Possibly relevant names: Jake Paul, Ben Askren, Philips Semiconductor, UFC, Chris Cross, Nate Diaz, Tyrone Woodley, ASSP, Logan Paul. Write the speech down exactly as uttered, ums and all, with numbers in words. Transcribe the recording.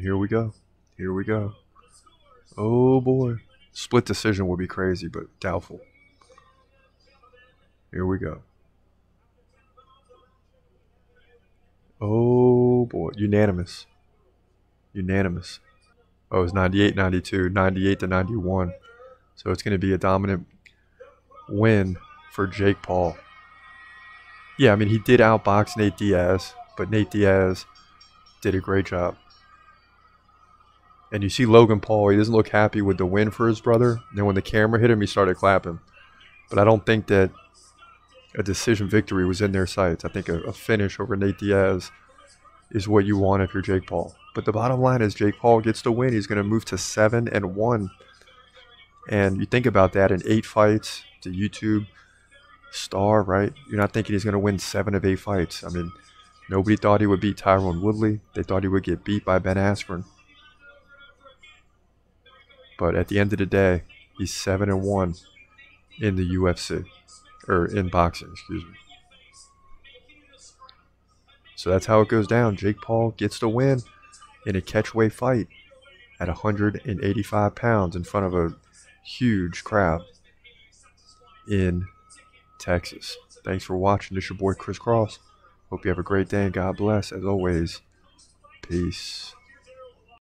Here we go. Here we go. Oh, boy. Split decision would be crazy, but doubtful. Here we go. Oh, boy. Unanimous. Unanimous. Oh, it's ninety-eight ninety-two, ninety-eight to ninety-one. So it's going to be a dominant win for Jake Paul. Yeah, I mean, he did outbox Nate Diaz, but Nate Diaz did a great job. And you see Logan Paul, he doesn't look happy with the win for his brother. And then when the camera hit him, he started clapping. But I don't think that a decision victory was in their sights. I think a, a finish over Nate Diaz is what you want if you're Jake Paul. But the bottom line is Jake Paul gets the win. He's going to move to seven and one. And you think about that in eight fights, the YouTube star, right? You're not thinking he's going to win seven of eight fights. I mean, nobody thought he would beat Tyrone Woodley. They thought he would get beat by Ben Askren. But at the end of the day, he's seven and one in the U F C, or in boxing, excuse me. So that's how it goes down. Jake Paul gets the win in a catchweight fight at one hundred eighty-five pounds in front of a huge crowd in Texas. Thanks for watching. This is your boy Chris Cross. Hope you have a great day and God bless. As always, peace.